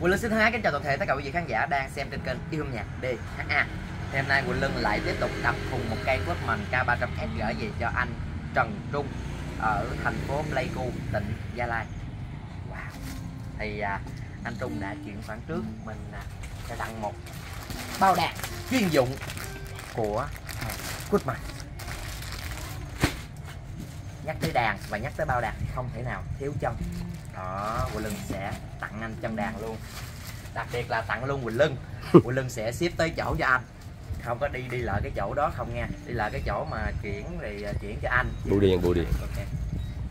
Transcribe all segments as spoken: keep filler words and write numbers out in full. Huỳnh Luân xin hái kính chào toàn thể tất cả quý vị khán giả đang xem trên kênh Yêu Nhạc đê hát a. Thì hôm nay Huỳnh Luân lại tiếp tục đập cùng một cây Kurtzman K ba trăm S gửi về cho anh Trần Trung ở thành phố Pleiku, tỉnh Gia Lai. Wow. Thì à, anh Trung đã chuyển khoản trước, mình à, sẽ tặng một bao đạc chuyên dụng của Kurtzman. Nhắc tới đàn và nhắc tới bao đàn thì không thể nào thiếu chân. Đó, Huỳnh Lưng sẽ tặng anh chân đàn luôn. Đặc biệt là tặng luôn Huỳnh Lưng. Huỳnh Lưng sẽ ship tới chỗ cho anh. Không có đi đi lại cái chỗ đó không nha. Đi lại cái chỗ mà chuyển thì chuyển cho anh. Bưu điện, bưu điện. Okay.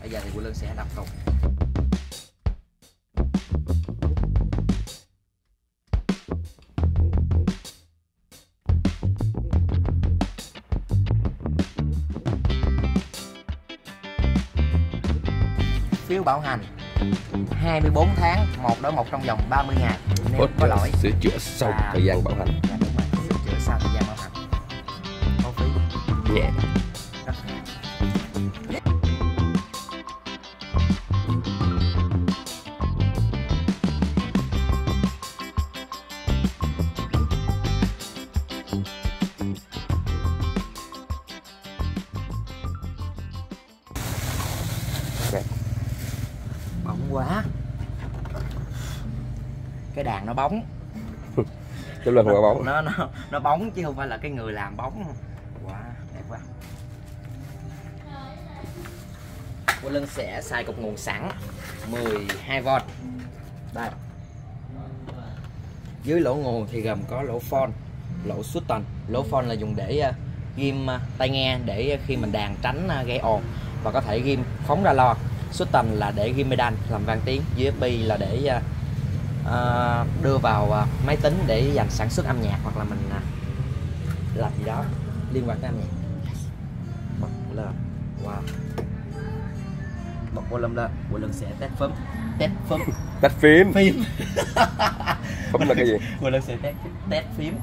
Bây giờ thì Huỳnh Lưng sẽ đọc cùng. Phiếu bảo hành hai mươi bốn tháng một đổi một trong vòng ba mươi ngày. Nếu Ủa, có lỗi sửa chữa sau à, thời gian bảo hành. Dạ đúng rồi, sửa chữa sau thời gian bảo hành. Có phí nhẹ. Yeah. Rất nhẹ. Quá cái đàn nó bóng chứ là không có bóng, nó nó nó bóng chứ không phải là cái người làm bóng. Quá đẹp quá. Huỳnh Luân sẽ xài cục nguồn sẵn mười hai vôn. Đây. Dưới lỗ nguồn thì gồm có lỗ phone, lỗ Sutton. Lỗ phone là dùng để ghim tai nghe để khi mình đàn tránh gây ồn và có thể ghim phóng ra loa. Sutton là để ghi pedal làm vang tiếng, u ét bê là để uh, đưa vào uh, máy tính để dành sản xuất âm nhạc hoặc là mình uh, làm gì đó liên quan tới âm nhạc. Bật lên, wow. Bật volume lên, Huỳnh Luân sẽ test phím, test phím, test phím, phím. Phím là cái gì? Huỳnh Luân sẽ test test phím.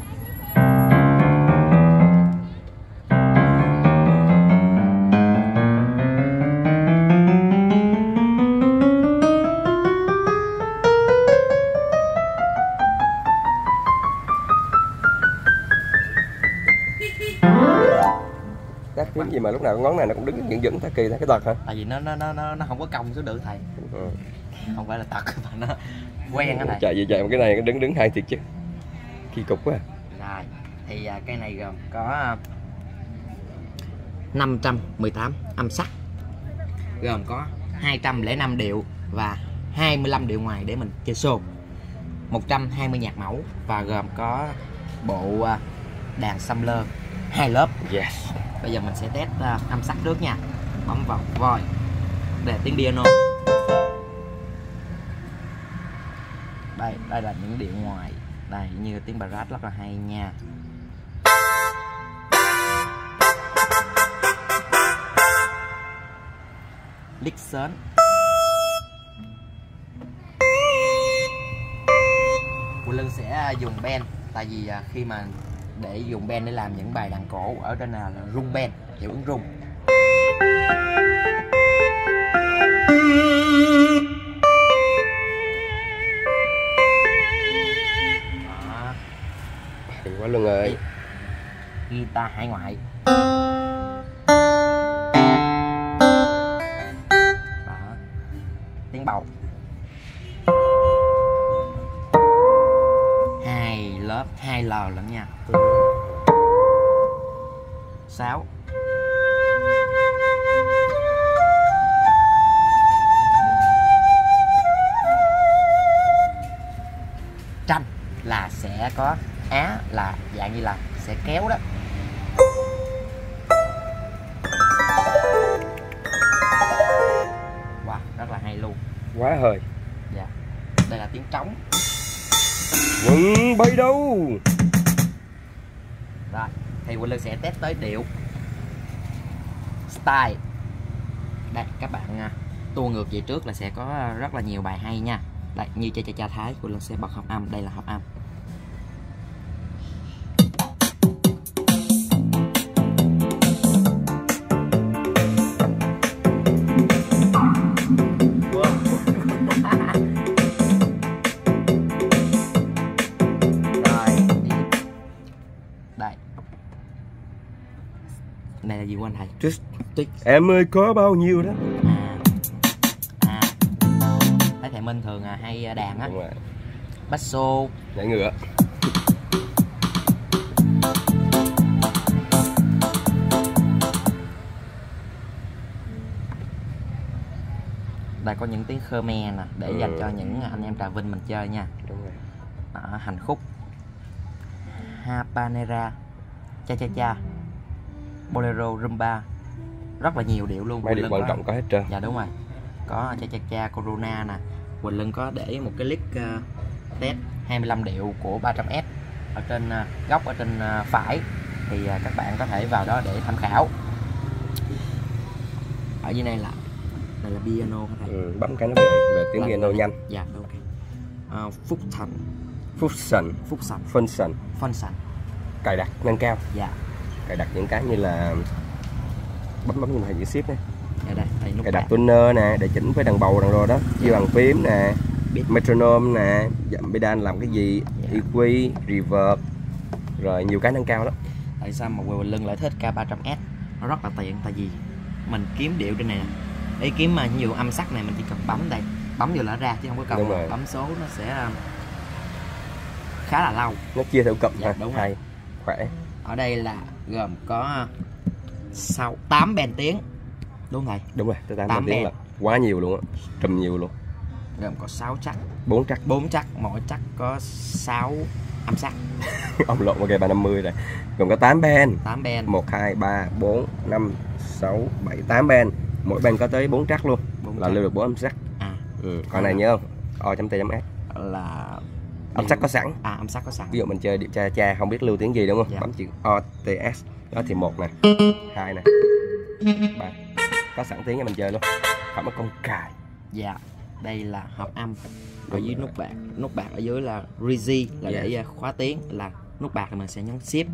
Phím gì mà lúc nào ngón này nó cũng đứng dựng dựng, thật kỳ là cái tật hả? Tại vì nó nó nó nó không có cong xuống được thầy. Ừ. Không phải là tật mà nó quen á thầy. Trời vậy trời mà cái này đứng đứng hay thiệt chứ. Kỳ cục quá. Rồi, thì à, cái này gồm có năm trăm mười tám âm sắc. Gồm có hai trăm lẻ năm điệu và hai mươi lăm điệu ngoài để mình chơi show. một trăm hai mươi nhạc mẫu và gồm có bộ đàn sampler hai lớp. Yes. Bây giờ mình sẽ test uh, âm sắc trước nha. Bấm vào voi để tiếng piano. Đây, đây là những điệu ngoài. Đây, như tiếng barat rất là hay nha. Lick sến. Huỳnh Luân sẽ dùng bend. Tại vì uh, khi mà để dùng bend để làm những bài đàn cổ ở trên là rung bend, hiệu ứng rung. Đó. Thì quá luôn ơi. Guitar hải ngoại. Đó. Tiếng bầu. Hai lớp, hai lò lẫn nha. Sáu. Tranh là sẽ có á, là dạng như là sẽ kéo đó. Wow, rất là hay luôn. Quá hời. Dạ. Đây là tiếng trống. Quần bay đâu. Rồi, thì Huỳnh Luân sẽ test tới điệu style. Đây, các bạn tua ngược về trước là sẽ có rất là nhiều bài hay nha. Đây, như cha cha cha thái, Huỳnh Luân sẽ bật hợp âm, đây là hợp âm. gì của anh thầy? Twist. Twist. Em ơi có bao nhiêu đó. À, à. Thấy thầy Minh thường à, hay đàn á. Basso. Đẩy ngựa. Đây có những tiếng Khmer nè để ừ. dành cho những anh em Trà Vinh mình chơi nha. Đúng rồi. À, hành khúc. Habanera, cha cha cha, bolero, rumba, rất là nhiều điệu luôn. Mấy điệu quan trọng có hết trơn. Dạ đúng rồi. Có cha cha cha, corona nè. Quỳnh Lưng có để một cái list uh, test hai mươi lăm điệu của ba trăm S ở trên uh, góc ở trên uh, phải thì uh, các bạn có thể vào đó để tham khảo. Ở dưới này là đây là piano các bạn. Ừ, bấm cái nó về, về tiếng là, piano nhanh. Dạ ok. Uh, Phúc Thành. Function, function, function, function, cài đặt nâng cao, dạ, cài đặt những cái như là bấm bấm như thầy giữ ship này, dạ đây, thầy nút cài đặt tuner nè, để chỉnh với đàn bầu đàn rồi đó, như dạ. bàn phím nè, metronome nè, dặm pedal làm cái gì, dạ. e quy, reverb, rồi nhiều cái nâng cao đó. Tại sao mà Quỳnh Lưng lại thích K ba trăm S? Nó rất là tiện, tại vì mình kiếm điệu trên này, ý kiếm mà nhiều âm sắc này mình chỉ cần bấm đây, bấm vô là ra chứ không có cần bấm số nó sẽ khá là lâu. Nó chia theo cụm dạ, đúng hay khỏe. Ở đây là gồm có sau tám band tiếng. Đúng thầy. Đúng rồi, tới tám, tám band tiếng là quá nhiều luôn á, trùm nhiều luôn. Gồm có sáu chắc, bốn chắc, bốn chắc, mỗi chắc có sáu âm sắc. Ông lộn ok ba trăm năm mươi rồi. Gồm có tám band. tám band. một hai ba bốn năm sáu bảy tám band. Mỗi band có tới bốn chắc luôn. bốn là lưu được bốn âm sắc. À. Ừ, còn này nhớ không? o chấm t chấm s là âm sắc có sẵn. À, âm sắc có sẵn. Ví dụ mình chơi điệp cha cha không biết lưu tiếng gì đúng không? Dạ. Bấm chữ O T S. Đó thì một nè, hai nè, ba. Có sẵn tiếng cho mình chơi luôn. Phải mất con cài. Dạ. Đây là hợp âm. Ở dưới nút bạc, nút bạc ở dưới là Freezee là dạ. để khóa tiếng, là nút bạc thì mình sẽ nhấn shift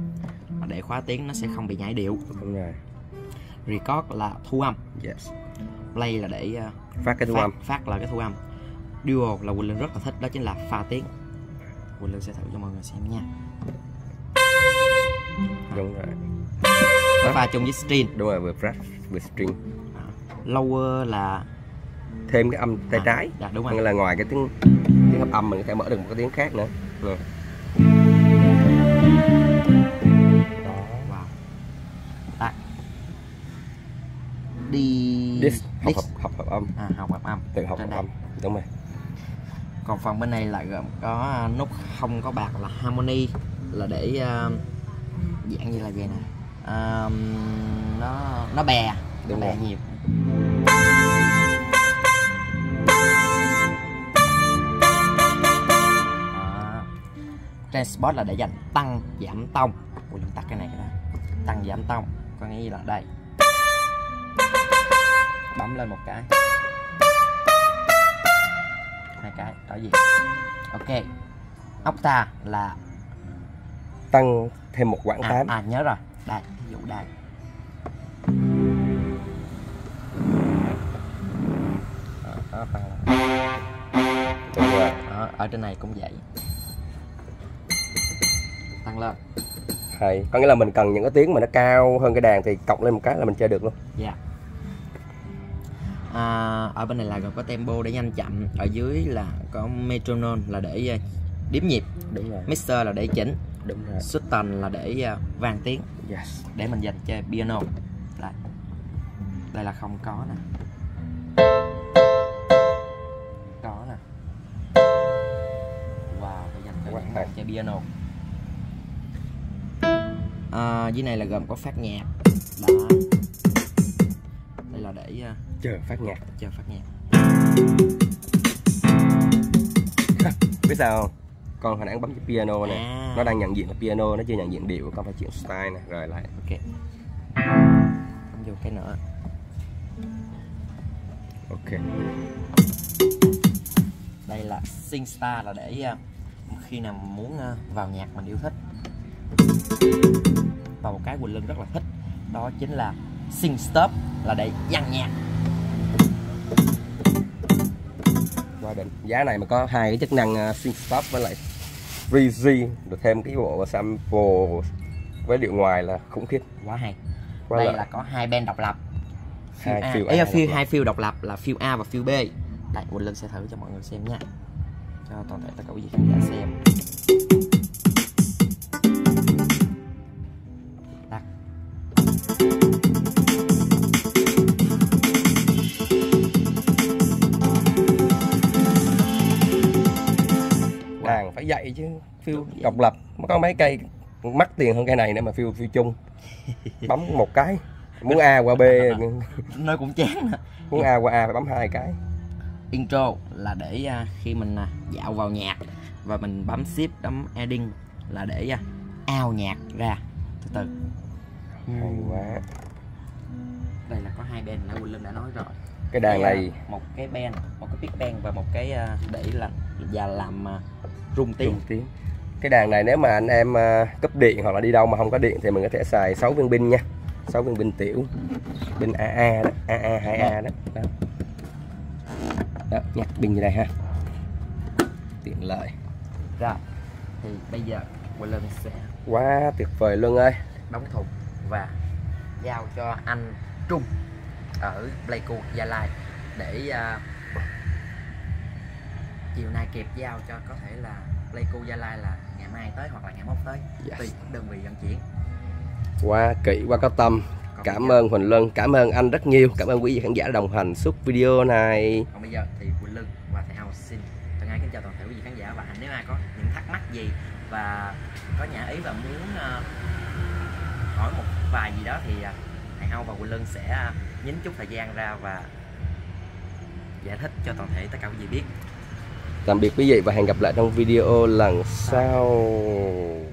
để khóa tiếng nó sẽ không bị nhảy điệu. Đúng rồi. Record là thu âm. Yes. Play là để phát cái thu phát, âm. Phát là cái thu âm. Dual là Quỳnh Lưng rất là thích, đó chính là pha tiếng. Quỳnh Lưng sẽ thử cho mọi người xem nha. Đúng rồi. Nó pha chung với string. Đúng rồi, vừa flat vừa string. Lower là thêm cái âm tay à, trái. Dạ đúng rồi. Nghĩa là ngoài cái tiếng tiếng hợp âm mình có thể mở được một cái tiếng khác nữa. Rồi. Wow. À. Đi This. Học, học, học hợp âm. À, học hợp âm. Tự học hợp âm. Đúng rồi. Còn phần bên này là gồm có nút không có bạc là harmony, là để uh, dạng như là vậy nè, uh, nó nó bè, nó bè nhiều. À, transport là để dành tăng giảm tông. Ui, tắt cái này cái đó. Tăng giảm tông có nghĩa là đây, bấm lên một cái, hai cái đó gì. Ok. Octa là tăng thêm một quãng tám. À, à nhớ rồi. Đây, ví dụ đây. Đó, đó, đó. Đó, ở trên này cũng vậy. Tăng lên. Hay, có nghĩa là mình cần những cái tiếng mà nó cao hơn cái đàn thì cộng lên một cái là mình chơi được luôn. Dạ. Yeah. À, ở bên này là gồm có tempo để nhanh chậm, ở dưới là có metronome là để đếm nhịp, đúng rồi. Mixer là để chỉnh, đúng rồi. Sustain là để vang tiếng, yes. Để mình dành chơi piano. Đây, đây là không có nè, có nè. Wow, để dành cho những bạn chơi piano. À, dưới này là gồm có phát nhạc. Đó. Đây là để chờ phát nhạc, chờ phát nhạc. Biết sao không? Con hồi nãy bấm cái piano này, à. Nó đang nhận diện là piano, nó chưa nhận diện điệu, con phải chuyển style nè, rồi lại. Ok. Bấm vô cái nữa. Ok. Đây là Sync Stop là để khi nào muốn vào nhạc mình yêu thích. Và một cái Quỳnh Lưng rất là thích, đó chính là Sync Stop là để dằn nhạc. Qua định giá này mà có hai cái chức năng Sync Stop với lại Freezee, được thêm cái bộ sample với điệu ngoài là khủng khiếp, quá hay. đây là... là có hai bend độc lập, hai fill A, fill hai fill độc lập là fill A và fill B. Đây, Huỳnh Luân sẽ thử cho mọi người xem nha, cho toàn thể tất cả quý vị khán giả xem. Đặt. Đàn phải dạy chứ, fill độc lập có mấy cây mắc tiền hơn cây này nữa mà fill fill chung. Bấm một cái, muốn A qua B nó cũng chán. Muốn A qua A phải bấm hai cái. Intro là để khi mình dạo vào nhạc và mình bấm shift đấm adding là để ao nhạc ra từ từ. Hay quá. Đây là có hai bend nãy Huỳnh Luân đã nói rồi. Cái đàn đây này, một cái bend, một cái pick bend và một cái để là và làm rung tiếng. Rung tiếng. Cái đàn này nếu mà anh em cấp điện hoặc là đi đâu mà không có điện thì mình có thể xài sáu viên pin nha. sáu viên pin tiểu. Pin a a đó, a a hai a đó. Đó. Đó, nhặt pin như đây ha, tiện lợi. Rồi, thì bây giờ Huỳnh Luân sẽ... Quá tuyệt vời Luân ơi. Đóng thùng và giao cho anh Trung ở Pleiku, Gia Lai để uh, chiều nay kịp giao cho có thể là Pleiku, Gia Lai là ngày mai tới hoặc là ngày mốt tới. Yes. Tùy đơn vị vận chuyển. Quá kỹ, quá có tâm. Cảm ơn Huỳnh Luân, cảm ơn anh rất nhiều. Cảm ơn quý vị khán giả đã đồng hành suốt video này. Còn bây giờ thì Huỳnh Luân và Thầy Hàu xin thân ái kính chào toàn thể quý vị khán giả. Và nếu ai có những thắc mắc gì và có nhà ý và muốn uh, hỏi một vài gì đó thì uh, Thầy Hàu và Huỳnh Luân sẽ uh, nhín chút thời gian ra và giải thích cho toàn thể tất cả quý vị biết. Tạm biệt quý vị và hẹn gặp lại trong video lần sau.